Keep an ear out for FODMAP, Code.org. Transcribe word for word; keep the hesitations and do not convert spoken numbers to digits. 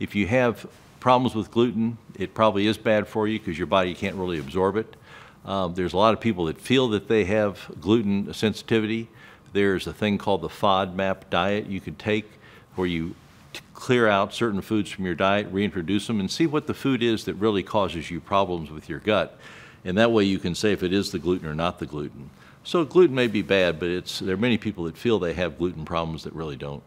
If you have problems with gluten, it probably is bad for you because your body can't really absorb it. Uh, there's a lot of people that feel that they have gluten sensitivity. There's a thing called the FODMAP diet you could take where you clear out certain foods from your diet, reintroduce them, and see what the food is that really causes you problems with your gut. And that way you can say if it is the gluten or not the gluten. So gluten may be bad, but it's, there are many people that feel they have gluten problems that really don't.